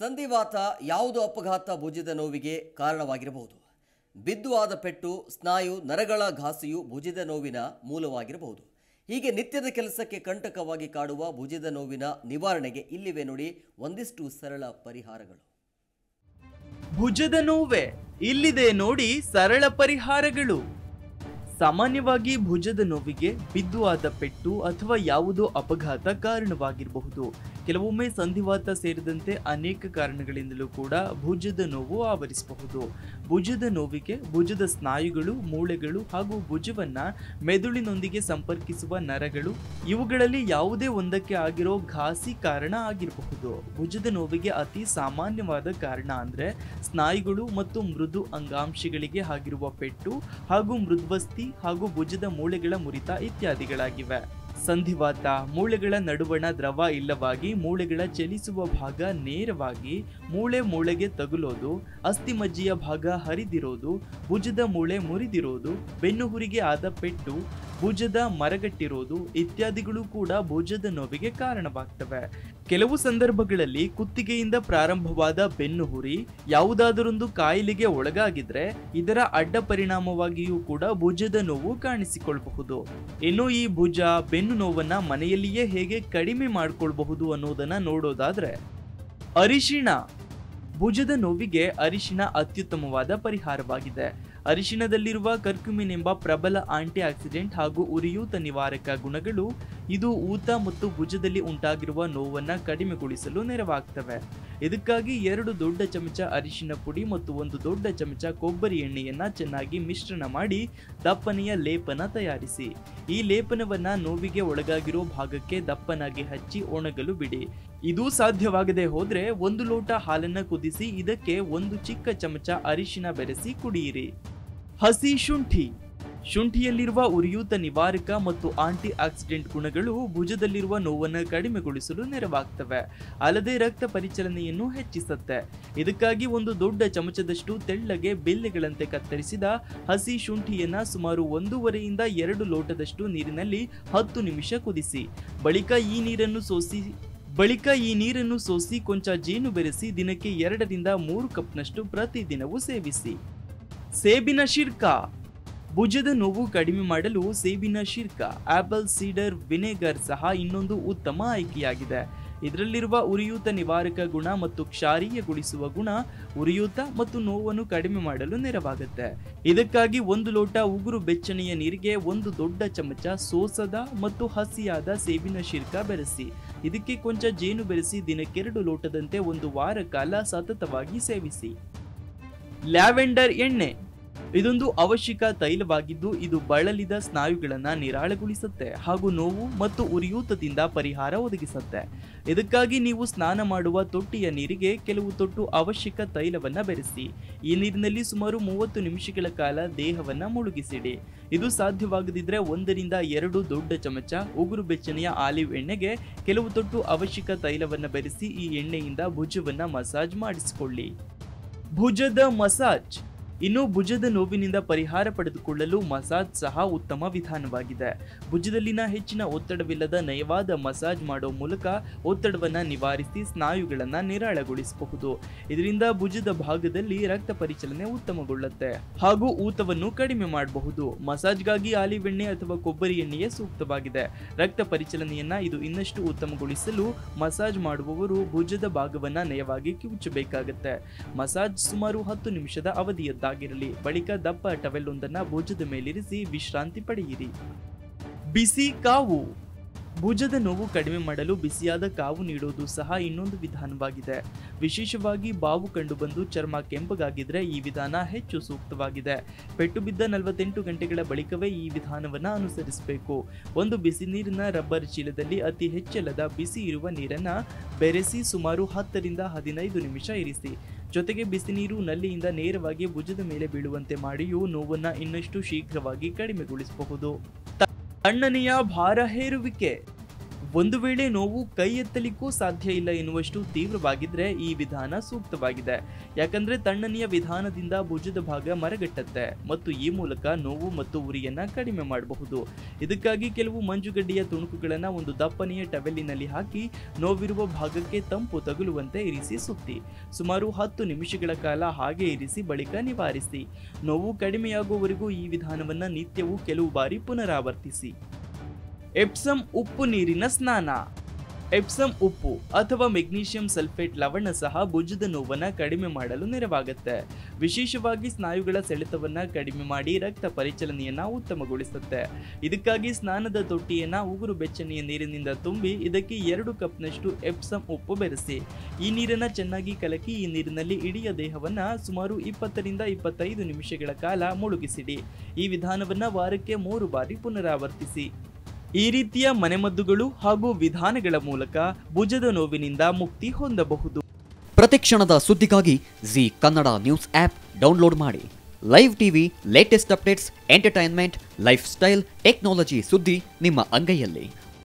ಸಂಧಿವಾತ ಯಾವುದು ಅಪಘಾತ ಭುಜದ ನೋವಿಗೆ ಕಾರಣವಾಗಿರಬಹುದು. ಬಿದ್ದು ಆದ ಪೆಟ್ಟು, ಸ್ನಾಯು, ನರಗಳ ಘಾಸಿಯು ಭುಜದ ನೋವಿನ ಮೂಲವಾಗಿರಬಹುದು. ಹೀಗೆ ನಿತ್ಯದ ಕೆಲಸಕ್ಕೆ ಕಂಟಕವಾಗಿ ಕಾಡುವ ಭುಜದ ನೋವಿನ ನಿವಾರಣೆಗೆ ಇಲ್ಲಿವೆ ನೋಡಿ ಒಂದಿಷ್ಟು ಸರಳ ಪರಿಹಾರಗಳು. ಭುಜದ ನೋವೆ ಇಲ್ಲಿದೆ ನೋಡಿ ಸರಳ ಪರಿಹಾರಗಳು. ಸಾಮಾನ್ಯವಾಗಿ ಭುಜದ ನೋವಿಗೆ ಬಿದ್ದು ಆದ ಪೆಟ್ಟು ಅಥವಾ ಯಾವುದೋ ಅಪಘಾತ ಕಾರಣವಾಗಿರಬಹುದು. ಕೆಲವೊಮ್ಮೆ ಸಂಧಿವಾತ ಸೇರಿದಂತೆ ಅನೇಕ ಕಾರಣಗಳಿಂದಲೂ ಕೂಡ ಭುಜದ ನೋವು ಆವರಿಸಬಹುದು. ಭುಜದ ನೋವಿಗೆ ಭುಜದ ಸ್ನಾಯುಗಳು, ಮೂಳೆಗಳು ಹಾಗೂ ಭುಜವನ್ನು ಮೆದುಳಿನೊಂದಿಗೆ ಸಂಪರ್ಕಿಸುವ ನರಗಳು, ಇವುಗಳಲ್ಲಿ ಯಾವುದೇ ಒಂದಕ್ಕೆ ಆಗಿರೋ ಘಾಸಿ ಕಾರಣ ಆಗಿರಬಹುದು. ಭುಜದ ನೋವಿಗೆ ಅತಿ ಸಾಮಾನ್ಯವಾದ ಕಾರಣ ಅಂದರೆ ಸ್ನಾಯುಗಳು ಮತ್ತು ಮೃದು ಅಂಗಾಂಶಗಳಿಗೆ ಆಗಿರುವ ಪೆಟ್ಟು ಹಾಗೂ ಮೃದ್ವಸ್ಥಿ ಹಾಗೂ ಭುಜದ ಮೂಳೆಗಳ ಮುರಿತ ಇತ್ಯಾದಿಗಳಾಗಿವೆ. ಸಂಧಿವಾತ ಮೂಳೆಗಳ ನಡುವಣ ದ್ರವ ಇಲ್ಲವಾಗಿ ಮೂಳೆಗಳ ಚಲಿಸುವ ಭಾಗ ನೇರವಾಗಿ ಮೂಳೆಗೆ ತಗುಲೋದು, ಅಸ್ಥಿಮಜ್ಜೆಯ ಭಾಗ ಹರಿದಿರೋದು, ಭುಜದ ಮೂಳೆ ಮುರಿದಿರೋದು, ಬೆನ್ನುಹುರಿಗೆ ಆದ ಪೆಟ್ಟು, ಭುಜದ ಮರಗಟ್ಟಿರೋದು ಇತ್ಯಾದಿಗಳು ಕೂಡ ಭುಜದ ನೋವಿಗೆ ಕಾರಣವಾಗ್ತವೆ. ಕೆಲವು ಸಂದರ್ಭಗಳಲ್ಲಿ ಕುತ್ತಿಗೆಯಿಂದ ಪ್ರಾರಂಭವಾದ ಬೆನ್ನುಹುರಿ ಯಾವುದಾದರೊಂದು ಕಾಯಿಲೆಗೆ ಒಳಗಾಗಿದ್ರೆ ಇದರ ಅಡ್ಡ ಪರಿಣಾಮವಾಗಿಯೂ ಕೂಡ ಭುಜದ ನೋವು ಕಾಣಿಸಿಕೊಳ್ಳಬಹುದು. ಇನ್ನು ಈ ಭುಜ ಬೆನ್ನು ನೋವನ್ನು ಮನೆಯಲ್ಲಿಯೇ ಹೇಗೆ ಕಡಿಮೆ ಮಾಡಿಕೊಳ್ಳಬಹುದು ಅನ್ನೋದನ್ನು ನೋಡೋದಾದರೆ, ಅರಿಶಿಣ ಭುಜದ ನೋವಿಗೆ ಅರಿಶಿಣ ಅತ್ಯುತ್ತಮವಾದ ಪರಿಹಾರವಾಗಿದೆ. ಅರಿಶಿಣದಲ್ಲಿರುವ ಕರ್ಕ್ಯುಮಿನ್ ಎಂಬ ಪ್ರಬಲ ಆಂಟಿ ಆಕ್ಸಿಡೆಂಟ್ ಹಾಗೂ ಉರಿಯೂತ ನಿವಾರಕ ಗುಣಗಳು ಇದು ಊತ ಮತ್ತು ಭುಜದಲ್ಲಿ ಉಂಟಾಗಿರುವ ನೋವನ್ನು ಕಡಿಮೆಗೊಳಿಸಲು ನೆರವಾಗ್ತವೆ. ಇದಕ್ಕಾಗಿ 2 ದೊಡ್ಡ ಚಮಚ ಅರಿಶಿನ ಪುಡಿ ಮತ್ತು 1 ದೊಡ್ಡ ಚಮಚ ಕೊಬ್ಬರಿ ಎಣ್ಣೆಯನ್ನು ಚೆನ್ನಾಗಿ ಮಿಶ್ರಣ ಮಾಡಿ ದಪ್ಪನೆಯ ಲೇಪನ ತಯಾರಿಸಿ ಈ ಲೇಪನವನ್ನು ನೋವಿಗೆ ಒಳಗಾಗಿರೋ ಭಾಗಕ್ಕೆ ದಪ್ಪನಾಗಿ ಹಚ್ಚಿ ಒಣಗಲು ಬಿಡಿ. ಇದು ಸಾಧ್ಯವಾಗದೆ ಹೋದರೆ 1 ಲೋಟ ಹಾಲನ್ನು ಕುದಿಸಿ ಇದಕ್ಕೆ 1 ಚಿಕ್ಕ ಚಮಚ ಅರಿಶಿನ ಬೆರೆಸಿ ಕುಡಿಯಿರಿ. ಹಸಿ ಶುಂಠಿ. ಶುಂಠಿಯಲ್ಲಿರುವ ಉರಿಯೂತ ನಿವಾರಕ ಮತ್ತು ಆಂಟಿ ಆಕ್ಸಿಡೆಂಟ್ ಗುಣಗಳು ಭುಜದಲ್ಲಿರುವ ನೋವನ್ನು ಕಡಿಮೆಗೊಳಿಸಲು ನೆರವಾಗ್ತವೆ, ಅಲ್ಲದೆ ರಕ್ತ ಪರಿಚಲನೆಯನ್ನು ಹೆಚ್ಚಿಸುತ್ತೆ. ಇದಕ್ಕಾಗಿ 1 ದೊಡ್ಡ ಚಮಚದಷ್ಟು ತೆಳ್ಳಗೆ ಬಿಲ್ಲೆಗಳಂತೆ ಕತ್ತರಿಸಿದ ಹಸಿ ಶುಂಠಿಯನ್ನು ಸುಮಾರು 1.5 ಇಂದ 2 ಲೋಟದಷ್ಟು ನೀರಿನಲ್ಲಿ 10 ನಿಮಿಷ ಕುದಿಸಿ, ಬಳಿಕ ಈ ನೀರನ್ನು ಸೋಸಿ ಕೊಂಚ ಜೇನು ಬೆರೆಸಿ ದಿನಕ್ಕೆ 2 ರಿಂದ 3 ಕಪ್ನಷ್ಟು ಪ್ರತಿದಿನವೂ ಸೇವಿಸಿ. ಸೇಬಿನ ಶಿರ್ಕ. ಭುಜದ ನೋವು ಕಡಿಮೆ ಮಾಡಲು ಸೇಬಿನ ಶಿರ್ಕ, ಆಪಲ್ ಸೀಡರ್ ವಿನೆಗರ್ ಸಹ ಇನ್ನೊಂದು ಉತ್ತಮ ಆಯ್ಕೆಯಾಗಿದೆ. ಇದರಲ್ಲಿರುವ ಉರಿಯೂತ ನಿವಾರಕ ಗುಣ ಮತ್ತು ಕ್ಷಾರೀಯಗೊಳಿಸುವ ಗುಣ ಉರಿಯೂತ ಮತ್ತು ನೋವನ್ನು ಕಡಿಮೆ ಮಾಡಲು ನೆರವಾಗುತ್ತೆ. ಇದಕ್ಕಾಗಿ 1 ಲೋಟ ಉಗುರು ಬೆಚ್ಚನೆಯ ನೀರಿಗೆ 1 ದೊಡ್ಡ ಚಮಚ ಸೋಸದ ಮತ್ತು ಹಸಿಯಾದ ಸೇಬಿನ ಶಿರ್ಕ ಬೆರೆಸಿ ಇದಕ್ಕೆ ಕೊಂಚ ಜೇನು ಬೆರೆಸಿ ದಿನಕ್ಕೆ 2 ಲೋಟದಂತೆ 1 ವಾರ ಕಾಲ ಸತತವಾಗಿ ಸೇವಿಸಿ. ಲ್ಯಾವೆಂಡರ್ ಎಣ್ಣೆ. ಇದೊಂದು ಅವಶ್ಯಕ ತೈಲವಾಗಿದ್ದು ಇದು ಬಳಲಿದ ಸ್ನಾಯುಗಳನ್ನು ನಿರಾಳಗೊಳಿಸುತ್ತೆ ಹಾಗೂ ನೋವು ಮತ್ತು ಉರಿಯೂತದಿಂದ ಪರಿಹಾರ ಒದಗಿಸುತ್ತೆ. ಇದಕ್ಕಾಗಿ ನೀವು ಸ್ನಾನ ಮಾಡುವ ತೊಟ್ಟಿಯ ನೀರಿಗೆ ಕೆಲವು ತೊಟ್ಟು ಅವಶ್ಯಕ ತೈಲವನ್ನು ಬೆರೆಸಿ ಈ ನೀರಿನಲ್ಲಿ ಸುಮಾರು 30 ನಿಮಿಷಗಳ ಕಾಲ ದೇಹವನ್ನು ಮುಳುಗಿಸಿಡಿ. ಇದು ಸಾಧ್ಯವಾಗದಿದ್ದರೆ 1 ರಿಂದ 2 ದೊಡ್ಡ ಚಮಚ ಉಗುರು ಬೆಚ್ಚನೆಯ ಆಲಿವ್ ಎಣ್ಣೆಗೆ ಕೆಲವು ತೊಟ್ಟು ಅವಶ್ಯಕ ತೈಲವನ್ನು ಬೆರೆಸಿ ಈ ಎಣ್ಣೆಯಿಂದ ಭುಜವನ್ನು ಮಸಾಜ್ ಮಾಡಿಸಿಕೊಳ್ಳಿ. ಭುಜದ ಮಸಾಜ್. ಇನ್ನು ಭುಜದ ನೋವಿನಿಂದ ಪರಿಹಾರ ಪಡೆದುಕೊಳ್ಳಲು ಮಸಾಜ್ ಸಹ ಉತ್ತಮ ವಿಧಾನವಾಗಿದೆ. ಭುಜದಲ್ಲಿನ ಹೆಚ್ಚಿನ ಒತ್ತಡವಿಲ್ಲದ ನಯವಾದ ಮಸಾಜ್ ಮಾಡೋ ಮೂಲಕ ಒತ್ತಡವನ್ನು ನಿವಾರಿಸಿ ಸ್ನಾಯುಗಳನ್ನು ನಿರಾಳಗೊಳಿಸಬಹುದು. ಇದರಿಂದ ಭುಜದ ಭಾಗದಲ್ಲಿ ರಕ್ತ ಪರಿಚಲನೆ ಉತ್ತಮಗೊಳ್ಳುತ್ತೆ ಹಾಗೂ ಊತವನ್ನು ಕಡಿಮೆ ಮಾಡಬಹುದು. ಮಸಾಜ್ಗಾಗಿ ಆಲಿವ್ ಎಣ್ಣೆ ಅಥವಾ ಕೊಬ್ಬರಿ ಎಣ್ಣೆಯೇ ಸೂಕ್ತವಾಗಿದೆ. ರಕ್ತ ಪರಿಚಲನೆಯನ್ನು ಇದು ಇನ್ನಷ್ಟು ಉತ್ತಮಗೊಳಿಸಲು ಮಸಾಜ್ ಮಾಡುವವರು ಭುಜದ ಭಾಗವನ್ನು ನಯವಾಗಿ ಕಿವುಚಬೇಕಾಗುತ್ತೆ. ಮಸಾಜ್ ಸುಮಾರು 10 ನಿಮಿಷದ ಅವಧಿಯದ್ದು ಆಗಿರಲಿ. ಬಳಿಕ ದಪ್ಪ ಟವೆಲ್ ಒಂದನ್ನು ಭುಜದ ಮೇಲಿರಿಸಿ ವಿಶ್ರಾಂತಿ ಪಡೆಯಿರಿ. ಬಿಸಿ ಕಾವು. ಭುಜದ ನೋವು ಕಡಿಮೆ ಮಾಡಲು ಬಿಸಿಯಾದ ಕಾವು ನೀಡೋದು ಸಹ ಇನ್ನೊಂದು ವಿಧಾನವಾಗಿದೆ. ವಿಶೇಷವಾಗಿ ಬಾವು ಕಂಡುಬಂದು ಚರ್ಮ ಕೆಂಪಗಾಗಿದ್ರೆ ಈ ವಿಧಾನ ಹೆಚ್ಚು ಸೂಕ್ತವಾಗಿದೆ. ಪೆಟ್ಟು ಬಿದ್ದ 48 ಗಂಟೆಗಳ ಬಳಿಕವೇ ಈ ವಿಧಾನವನ್ನು ಅನುಸರಿಸಬೇಕು. 1 ಬಿಸಿ ನೀರಿನ ರಬ್ಬರ್ ಚೀಲದಲ್ಲಿ ಅತಿ ಹೆಚ್ಚೆಲ್ಲದ ಬಿಸಿ ಇರುವ ನೀರನ್ನು ಬೆರೆಸಿ ಸುಮಾರು 10 ರಿಂದ 15 ನಿಮಿಷ ಇರಿಸಿ. ಜೊತೆಗೆ ಬಿಸಿನೀರು ನಲ್ಲಿಯಿಂದ ನೇರವಾಗಿ ಭುಜದ ಮೇಲೆ ಬೀಳುವಂತೆ ಮಾಡಿಯೂ ನೋವನ್ನು ಇನ್ನಷ್ಟು ಶೀಘ್ರವಾಗಿ ಕಡಿಮೆಗೊಳಿಸಬಹುದು. ತಣ್ಣನೆಯ ಭಾರ ಹೇರುವಿಕೆ. ಒಂದು ವೇಳೆ ನೋವು ಕೈ ಎತ್ತಲಿಕ್ಕೂ ಸಾಧ್ಯ ಇಲ್ಲ ಎನ್ನುವಷ್ಟು ತೀವ್ರವಾಗಿದ್ದರೆ ಈ ವಿಧಾನ ಸೂಕ್ತವಾಗಿದೆ. ಯಾಕಂದ್ರೆ ತಣ್ಣನೆಯ ವಿಧಾನದಿಂದ ಭುಜದ ಭಾಗ ಮರಗಟ್ಟುತ್ತೆ ಮತ್ತು ಈ ಮೂಲಕ ನೋವು ಮತ್ತು ಉರಿಯನ್ನ ಕಡಿಮೆ ಮಾಡಬಹುದು. ಇದಕ್ಕಾಗಿ ಕೆಲವು ಮಂಜುಗಡ್ಡೆಯ ತುಣುಕುಗಳನ್ನು ಒಂದು ದಪ್ಪನೆಯ ಟವೆಲಿನಲ್ಲಿ ಹಾಕಿ ನೋವಿರುವ ಭಾಗಕ್ಕೆ ತಂಪು ತಗುಲುವಂತೆ ಇರಿಸಿ ಸುತ್ತಿ ಸುಮಾರು 10 ನಿಮಿಷಗಳ ಕಾಲ ಹಾಗೆ ಇರಿಸಿ ಬಳಿಕ ನಿವಾರಿಸಿ. ನೋವು ಕಡಿಮೆಯಾಗುವವರೆಗೂ ಈ ವಿಧಾನವನ್ನು ನಿತ್ಯವೂ ಕೆಲವು ಬಾರಿ ಪುನರಾವರ್ತಿಸಿ. ಎಪ್ಸಮ್ ಉಪ್ಪು ನೀರಿನ ಸ್ನಾನ. ಎಪ್ಸಮ್ ಉಪ್ಪು ಅಥವಾ ಮೆಗ್ನೀಷಿಯಂ ಸಲ್ಫೇಟ್ ಲವಣ ಸಹ ಭುಜದ ನೋವನ್ನು ಕಡಿಮೆ ಮಾಡಲು ನೆರವಾಗುತ್ತೆ. ವಿಶೇಷವಾಗಿ ಸ್ನಾಯುಗಳ ಸೆಳೆತವನ್ನು ಕಡಿಮೆ ಮಾಡಿ ರಕ್ತ ಪರಿಚಲನೆಯನ್ನು ಉತ್ತಮಗೊಳಿಸುತ್ತೆ. ಇದಕ್ಕಾಗಿ ಸ್ನಾನದ ತೊಟ್ಟಿಯನ್ನು ಉಗುರು ಬೆಚ್ಚನೆಯ ನೀರಿನಿಂದ ತುಂಬಿ ಇದಕ್ಕೆ 2 ಕಪ್ನಷ್ಟು ಎಪ್ಸಮ್ ಉಪ್ಪು ಬೆರೆಸಿ. ಈ ನೀರನ್ನು ಚೆನ್ನಾಗಿ ಕಲಕಿ ಈ ನೀರಿನಲ್ಲಿ ಇಡೀ ದೇಹವನ್ನು ಸುಮಾರು 20 ರಿಂದ 25 ನಿಮಿಷಗಳ ಕಾಲ ಮುಳುಗಿಸಿಡಿ. ಈ ವಿಧಾನವನ್ನು ವಾರಕ್ಕೆ 3 ಬಾರಿ ಪುನರಾವರ್ತಿಸಿ. ಈ ರೀತಿಯ ಮನೆಮದ್ದುಗಳು ಹಾಗೂ ವಿಧಾನಗಳ ಮೂಲಕ ಭುಜದ ನೋವಿನಿಂದ ಮುಕ್ತಿ ಹೊಂದಬಹುದು. ಪ್ರತಿಕ್ಷಣದ ಸುದ್ದಿಗಾಗಿ G Kannada news app download ಮಾಡಿ. Live TV, latest updates, entertainment, lifestyle, technology ಸುದ್ದಿ ನಿಮ್ಮ ಅಂಗೈಯಲ್ಲಿ.